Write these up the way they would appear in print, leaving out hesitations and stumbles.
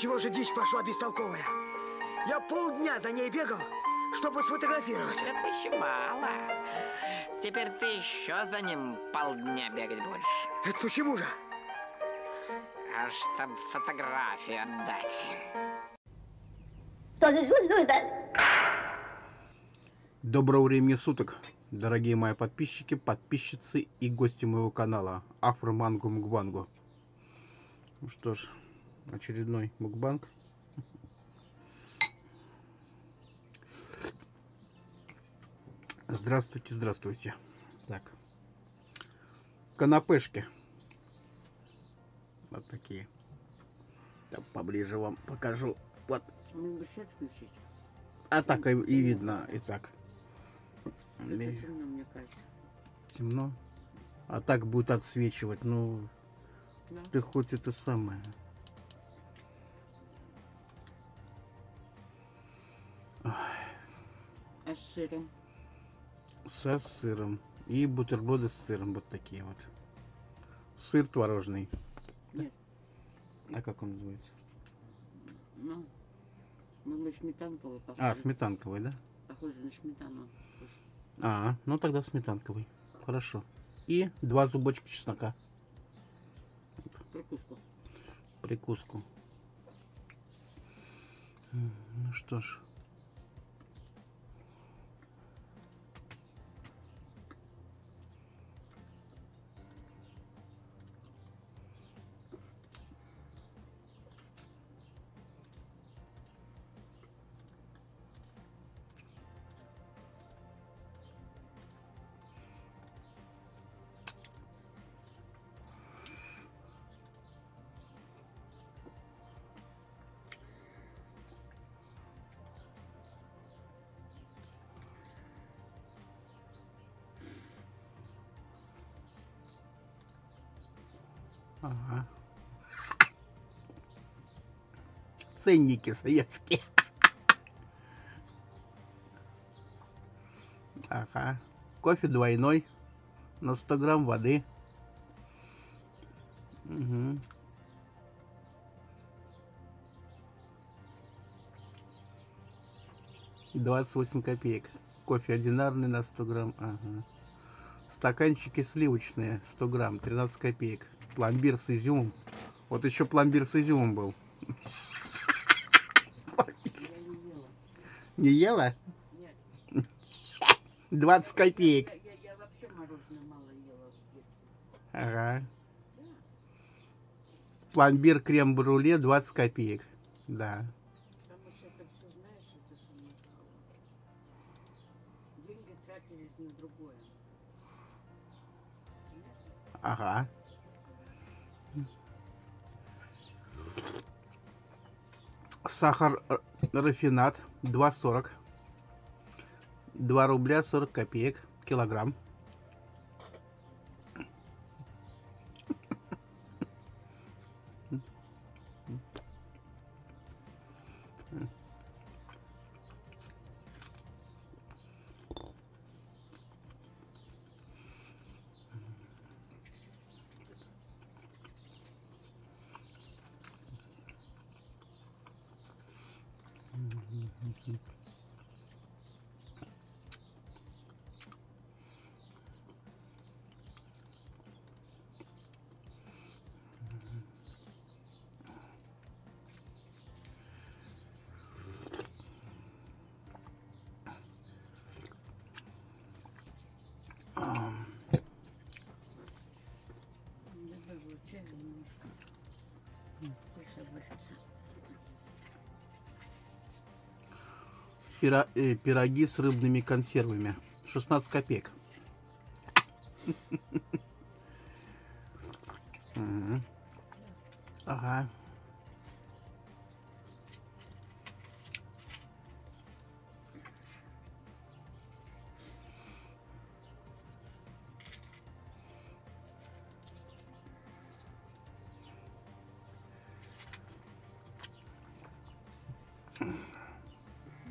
чего же дичь пошла бестолковая? Я полдня за ней бегал, чтобы сфотографировать. Это еще мало. Теперь ты еще за ним полдня бегать больше. Это почему же? А чтобы фотографию отдать. Доброго времени суток, дорогие мои подписчики, подписчицы и гости моего канала АфроМангоМукбанго. Ну что ж, очередной мукбанг. Здравствуйте, здравствуйте. Так, канапешки. Вот такие. Так, поближе вам покажу. Вот. А так и видно, и так. Темно, мне кажется. Темно. А так будет отсвечивать. Ну, да. Ты хоть это самое. А с сыром? Со сыром. И бутерброды с сыром. Вот такие вот. Сыр творожный. Нет. А как он называется? Ну, мы сметанковый. Похоже. А, сметанковый, да? Похоже на сметану. А, ну тогда сметанковый. Хорошо. И 2 зубочка чеснока. Прикуску. Прикуску. Ну что ж. Ага. Ценники советские. Ага. Кофе двойной. На 100 грамм воды. Угу. И 28 копеек. Кофе одинарный на 100 грамм. Ага. Стаканчики сливочные. 100 грамм. 13 копеек. Пломбир с изюмом. Вот еще пломбир с изюмом был. Не ела? Нет. 20 копеек. Я вообще мороженое мало ела. Ага. Пломбир крем-брюле 20 копеек. Да. Потому что это все, знаешь, это же не было. Деньги тратились на другое. Ага. Сахар рафинад 2,40. 2 рубля 40 копеек килограмм. Пироги с рыбными консервами. 16 копеек. Ага.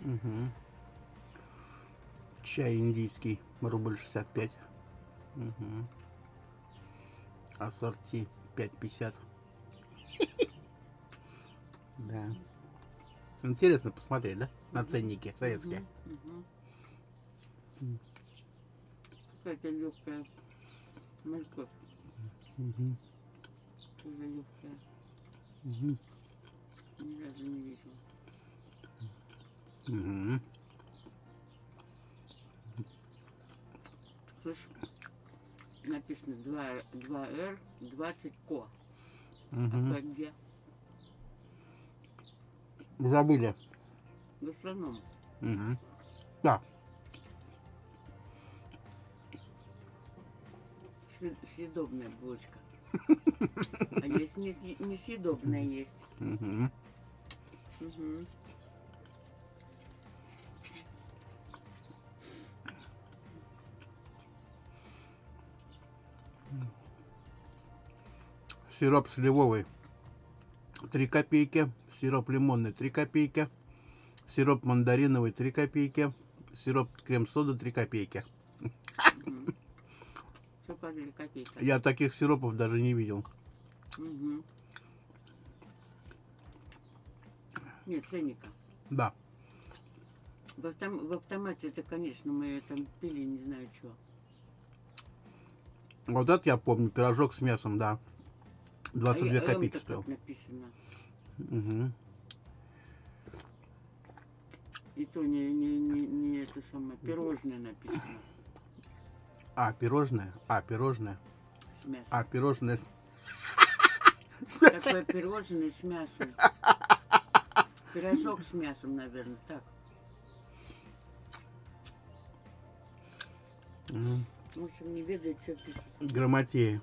Угу. Чай индийский, рубль 65. Угу. Ассорти 5,50. Да. Да. Интересно посмотреть, да? На ценники советские. Какая-то легкая морковь. Тоже легкая. Ни разу не видела. Слышь, написано 2Р, 20 ко. А то где? Забыли. Гастроном. Да. Съедобная булочка. А есть несъедобная есть. Сироп сливовый 3 копейки, сироп лимонный 3 копейки, сироп мандариновый 3 копейки, сироп крем-сода 3 копейки. Я таких сиропов даже не видел. Нет, ценника. Да. В автомате это, конечно, мы там пили, не знаю чего. Вот это я помню, пирожок с мясом, да. 22 копейки стоил. И то не это самое, пирожное написано. А, пирожное? А, пирожное. С мясом. А, пирожное с мясом. Такое пирожное с мясом. Пирожок с мясом, наверное, так. В общем, не ведает, что пишет. Грамотея.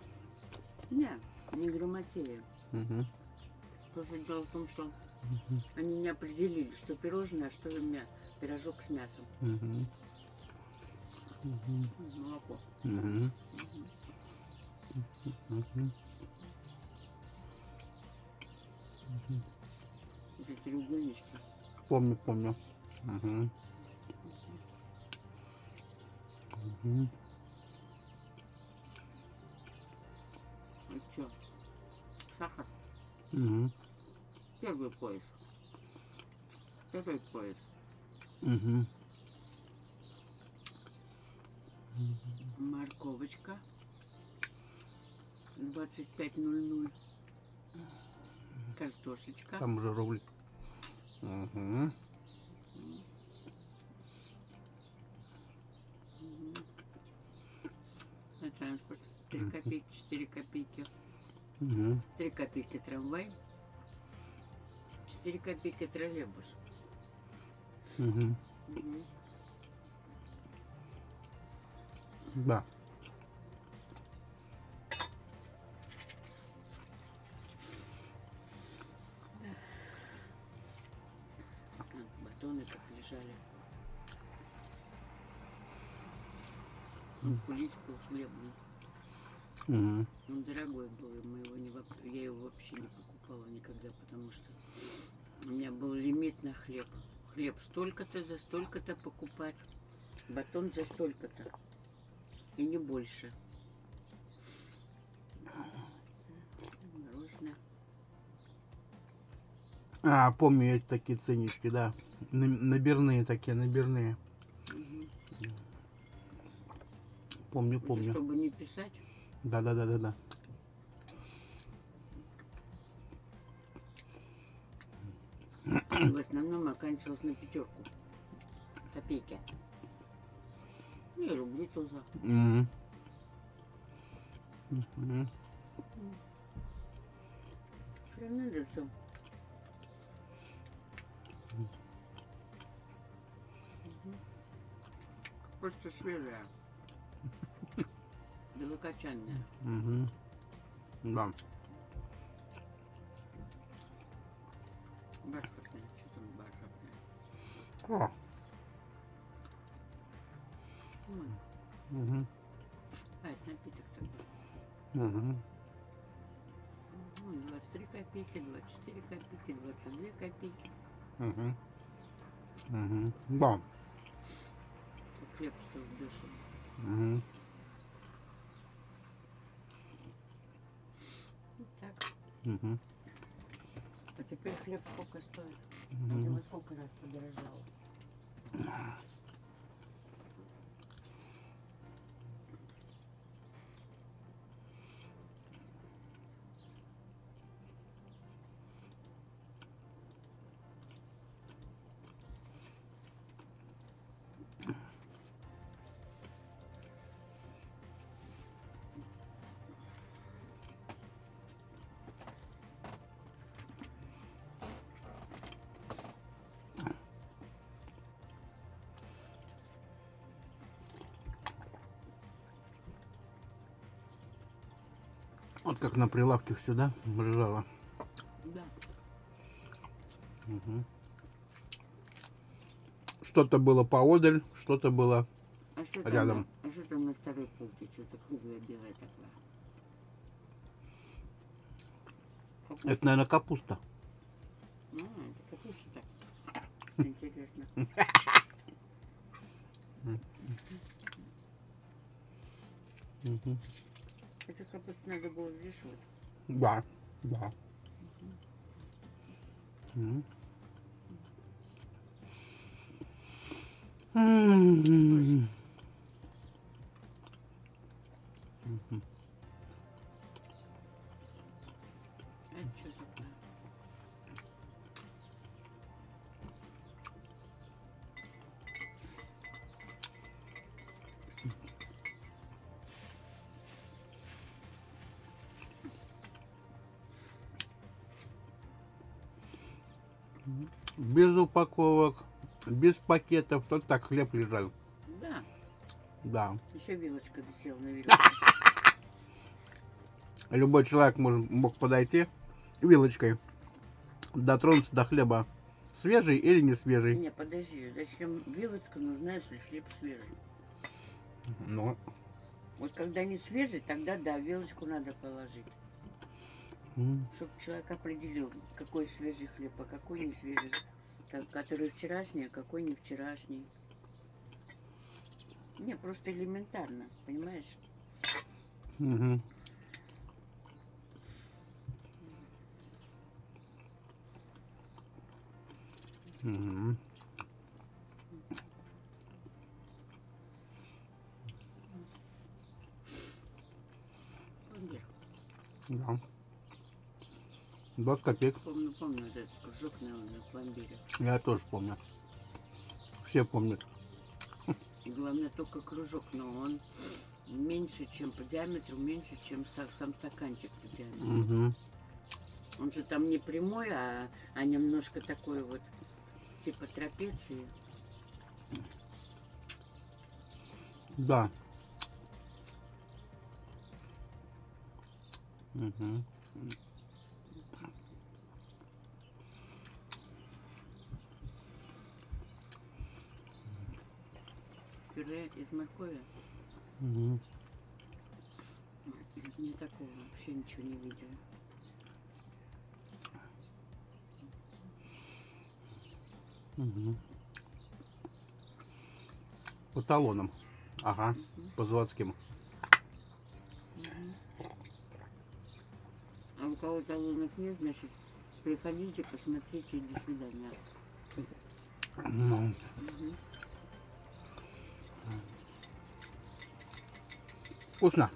Нет, не грамотея. Просто дело в том, что они не определили, что пирожное, а что пирожок с мясом. Молоко. Эти треугольнички. Помню, помню. Ну что, сахар? Первый пояс. Второй пояс. Морковочка. 25.00. Картошечка. Там уже рубль. На транспорт. 3 копейки, 4 копейки. 3 копейки трамвай. 4 копейки троллейбус. Да. Батоны так лежали. Он кулич был хлебный. Он дорогой был, мы его не, я его вообще не покупала никогда, потому что у меня был лимит на хлеб. Хлеб столько-то, за столько-то покупать. Батон за столько-то. И не больше. Мороженое. А, помню эти такие ценнички, да. Наберные такие, наберные. Помню, помню. Это чтобы не писать? Да. В основном оканчивалось на 5 копейки. Ну и рубли тоже. Хранили все. Просто свежая. Белокочанная. Да. Бархатная. Что там бархатная? А, это напиток такой. 23 копейки, 24 копейки, 22 копейки. Да. Хлеб стоит дешево. Вот так. А теперь хлеб сколько стоит? Его сколько раз подорожало? Вот как на прилавке все, да, ржало? Да. Угу. Что-то было поодаль, что-то было рядом. А что там на второй полке? Что-то круглое белое такое. Капуста. Это, наверное, капуста. А, это капуста. Интересно. Угу. Это капусту надо было взвешивать. Да, да. Это что такое? Без упаковок, без пакетов, только так хлеб лежал. Да. Да. Еще вилочка висела на вилке. Любой человек мог подойти вилочкой, дотронуться до хлеба, свежий или не свежий. Не, подожди, зачем вилочка нужна, если хлеб свежий? Ну. Вот когда не свежий, тогда да, вилочку надо положить. Чтобы человек определил, какой свежий хлеб, а какой не свежий, который вчерашний, а какой не вчерашний. Не, просто элементарно, понимаешь? Угу. Угу. Да. 20 копеек. Помню этот кружок на пломбире. Я тоже помню. Все помнят. И главное, только кружок, но он меньше, чем по диаметру, меньше, чем сам стаканчик по диаметру. Угу. Он же там не прямой, а немножко такой вот, типа трапеции. Да. Угу. Пюре из моркови. Угу. Не такого, вообще ничего не видела. Угу. По талонам. Ага, угу. По заводским. Угу. А у кого талонов нет, значит, приходите, посмотрите, до свидания. Ну. Угу. Вкусно?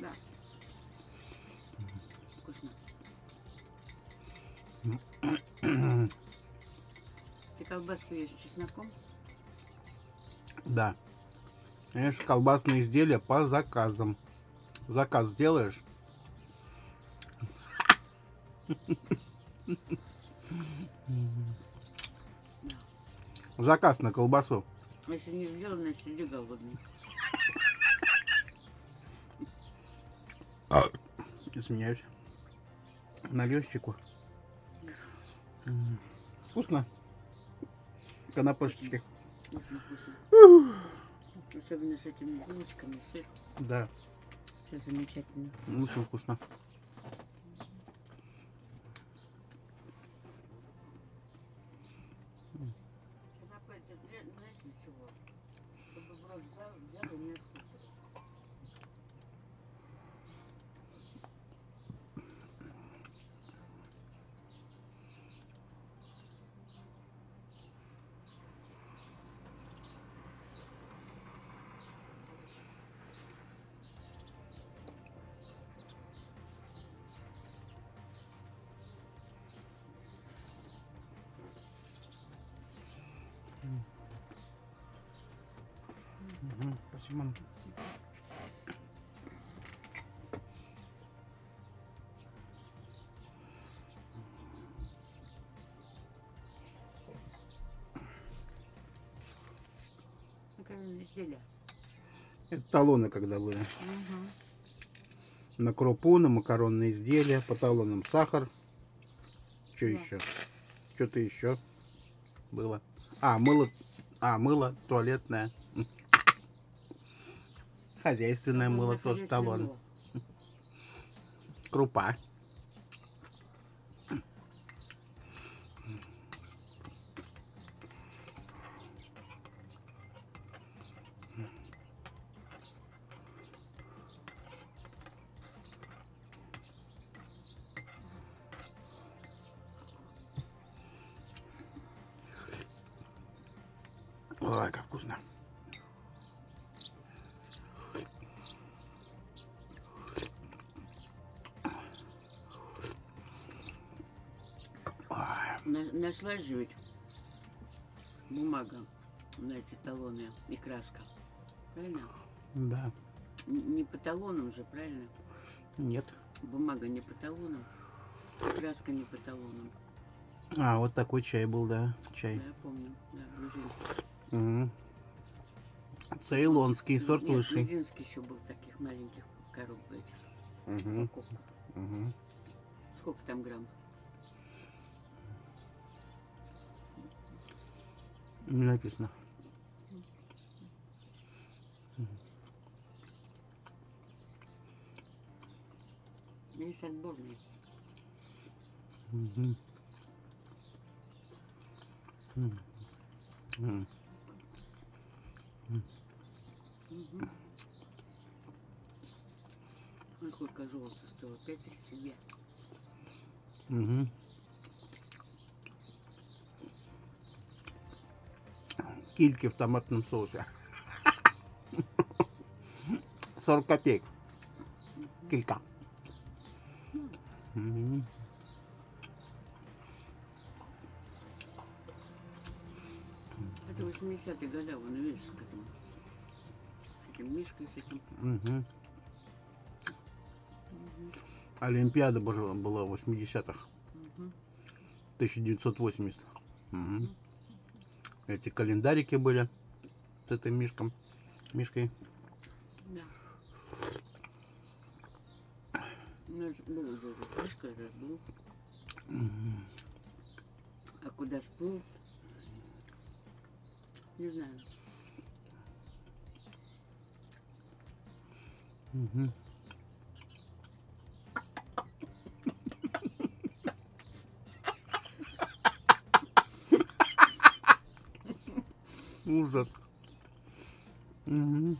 Да. Вкусно. Ты колбаску ешь с чесноком? Да. Конечно, колбасные изделия по заказам. Заказ делаешь? Да. Заказ на колбасу. Если не сделано, сиди голодный. Извиняюсь. Налью щеку. Вкусно. На пышечке. Вкусно, вкусно. Особенно с этими булочками, сыр. Да. Все замечательно. Очень вкусно. Спасибо. Это талоны, когда были. На крупу, на макаронные изделия, по талонам сахар. Что еще? Что-то еще было. Мыло туалетное. Хозяйственное мыло тоже талон. Крупа. Ой, как вкусно. Нашлась жуть. Бумага на эти талоны и краска. Правильно? Да. Не по талонам же, правильно? Нет. Бумага не по талонам, краска не по талонам. А, вот такой чай был, да? Чай. Да, я помню. Да, грузинский. Цейлонский сорт лучший. Грузинский еще был, таких маленьких коробок этих. Сколько там грамм? Не написано. Есть отборные. Сколько желтого стоило? 5,32. Кильки в томатном соусе. 40 копеек. Килька. Это 80-е годы, вон, видишь, с этим. С этим мишкой, с этим. Олимпиада была в 80-х. 1980. Эти календарики были с этой мишкой. Да. У нас была эта мишка, этот был. А куда сплыл? Не знаю. Ужас. Вкусно.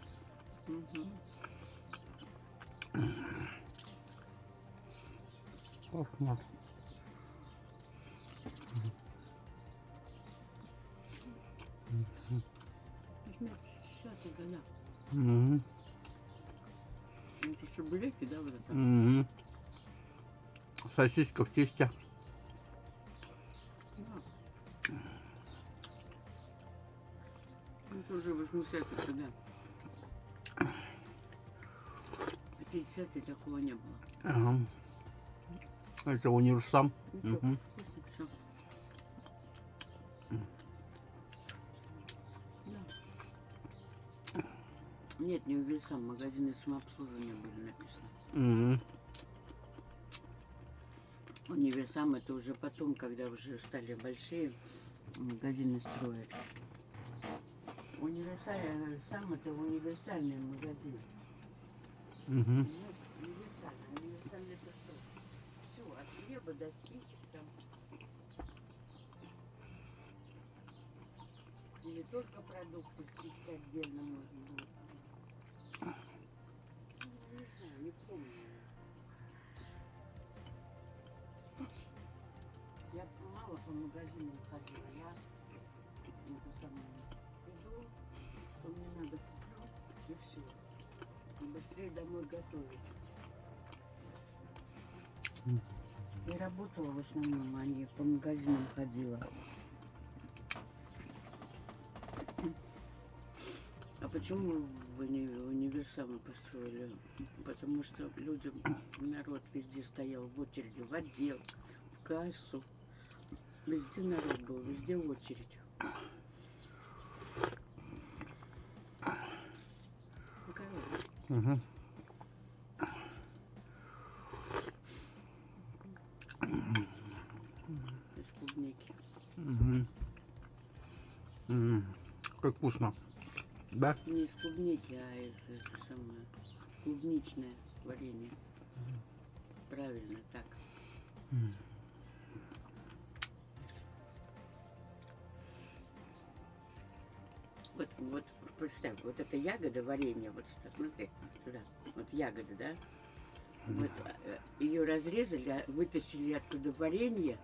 Это еще булеки, да, вот это? Сосиска в тесте. Уже 80-х сюда. 50-х такого не было. Это универсам. Вкусно все. Да. Нет, не универсам, магазины самообслуживания были написаны. Универсам это уже потом, когда уже стали большие магазины строить. Универсальный, сам это универсальный магазин. Универсальный. Универсальный это что? Все, от хлеба до спичек там. Или только продукты, спички отдельно можно было. Не знаю, не помню. Я мало по магазинам ходила, я это самое. Мне надо куплю и все. Быстрее домой готовить. Я работала в основном, а не по магазинам ходила. А А почему вы не универсамы построили? Потому что людям, народ везде стоял в очереди, в отдел, в кассу. Везде народ был, везде очередь. Угу. Из клубники. Угу. Как вкусно. Да? Не из клубники, а из клубничное варенье. Правильно, так. Вот, вот, представь, вот это ягода, варенье, вот сюда, смотри, сюда, вот ягода, да? Вот, ее разрезали, вытащили оттуда варенье.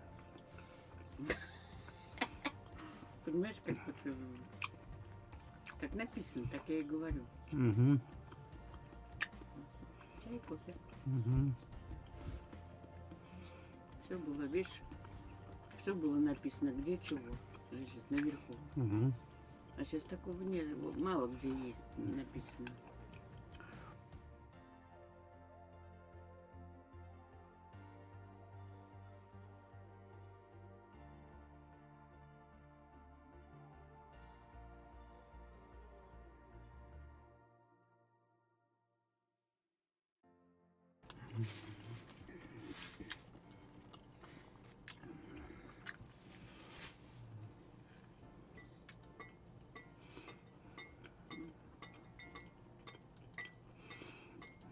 Понимаешь, как вот... Как написано, так я и говорю. Угу. Чай, кофе. Угу. Все было, видишь, все было написано, где чего лежит наверху. Угу. А сейчас такого нет, мало где есть написано.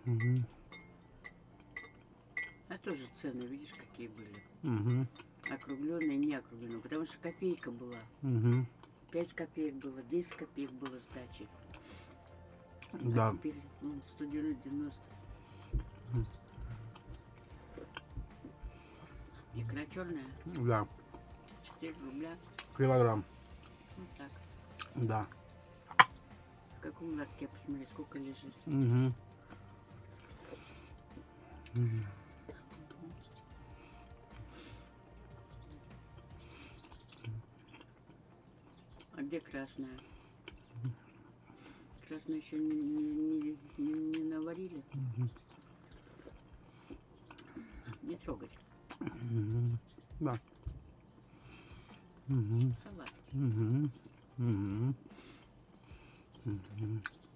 Угу. А тоже цены, видишь, какие были. Угу. Округленные, не округленные, потому что копейка была. Угу. 5 копеек было, 10 копеек было сдачи. Да. А теперь 190. Икра черная? Да. 4 рубля. Килограмм. Вот так. Да. В каком лотке, посмотри, сколько лежит. Угу. А где красная? Красную еще не наварили. Не трогать. Да. Салат.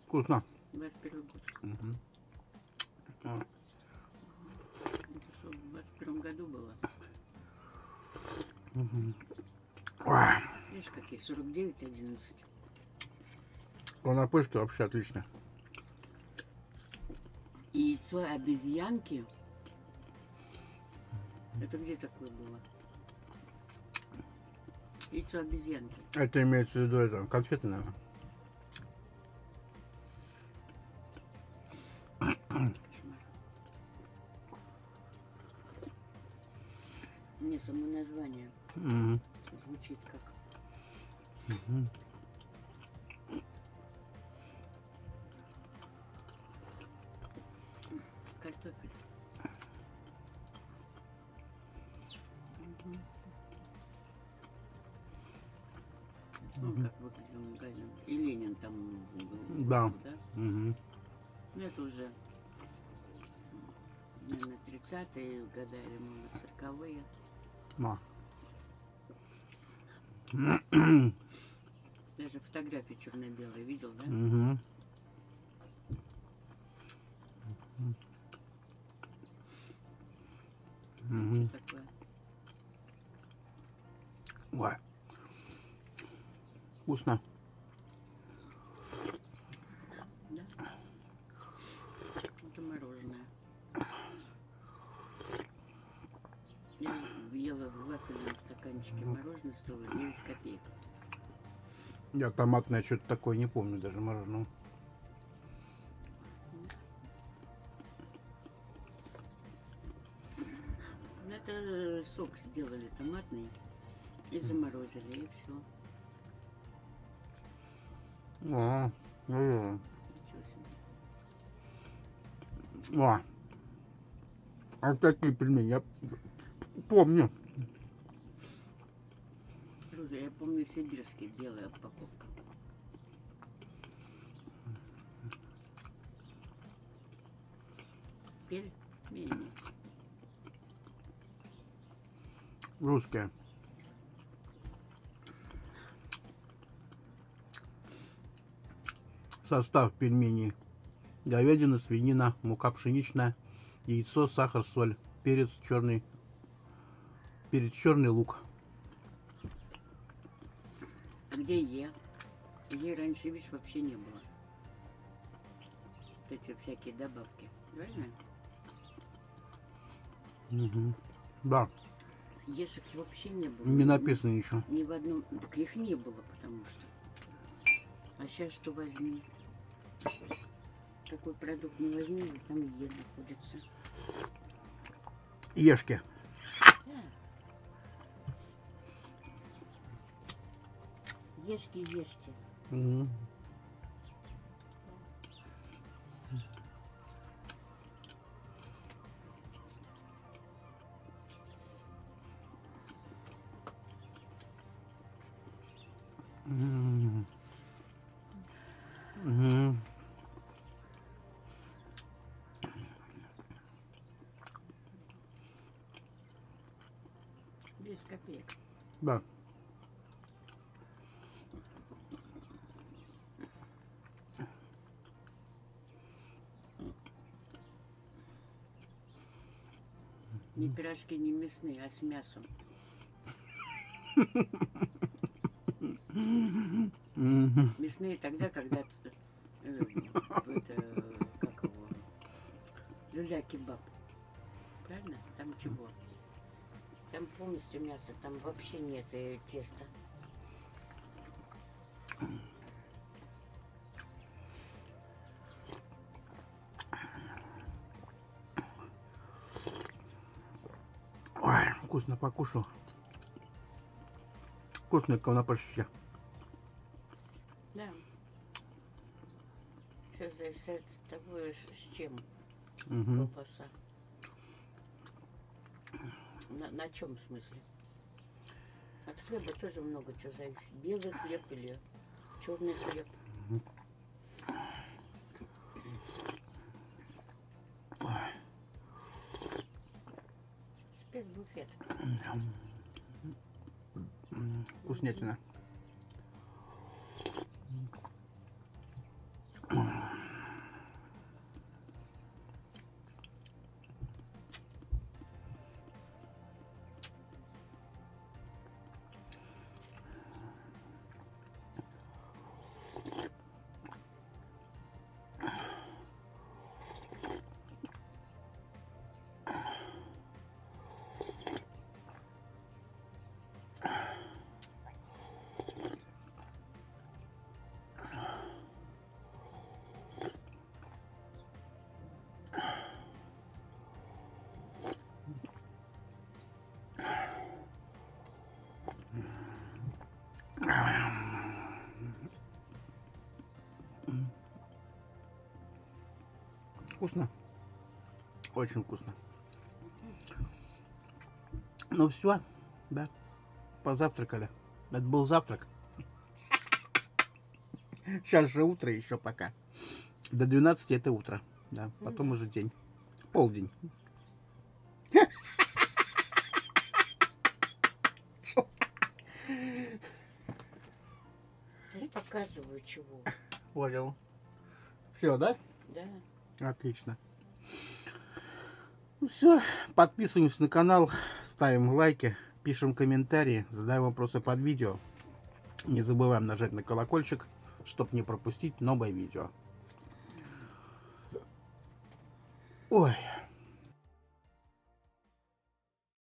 Вкусно. 21 год. 21 году было. Видишь, какие 49-11. Конопышка вообще отлично. И яйцо обезьянки. Это где такое было? Яйцо обезьянки. Это имеется в виду, это конфеты, наверное. Мне само название звучит как. Картофель. Он как выглядел магазин. И Ленин там был. Да. Ну это уже, наверное, 30-е годы или, может, 40-е. Даже фотографии черно-белые видел, да? Угу. Угу. Что такое? Ой. Вкусно. Да? Это мороженое. Я ела в вафельном стаканчике мороженое, стоило 9 копеек. Я томатное что-то такое не помню даже мороженого. Это сок сделали томатный и заморозили, и все. А такие пельмени я помню. Слушай, я помню сибирские, белая упаковка. пельмени. Русские. Состав пельменей: говядина, свинина, мука пшеничная, яйцо, сахар, соль, перец черный, лук. Где Е? Где раньше, видишь, вообще не было. Вот эти всякие добавки. Правильно? Угу. Да. Ешек вообще не было. Не написано ничего. Ни в одном. Так их не было, потому что. А сейчас что возьми? Какой продукт не возьми, там Е находится. Ешки. Да. Ешки, ешки. Угу. Без копеек. Да. Ни пирожки, не мясные, а с мясом. Мясные тогда, когда как его, люля-кебаб. Правильно? Там чего? Там полностью мяса, там вообще нет и теста. Ой, вкусно покушал. Вкусная ковнопашечка. Да. Все зависит от того, с чем. Угу. Колбаса. На чем, в смысле? От хлеба тоже много чего зависит. Белый хлеб или черный хлеб. Угу. Спецбуфет. Вкуснятина. Вкусно, очень вкусно. Ну все, да, позавтракали. Это был завтрак. Сейчас же утро еще пока. До 12 это утро, да, потом уже день, полдень. Я показываю чего. Понял. Все, да? Да. Отлично. Ну все. Подписываемся на канал, ставим лайки, пишем комментарии, задаем вопросы под видео. Не забываем нажать на колокольчик, чтобы не пропустить новое видео. Ой.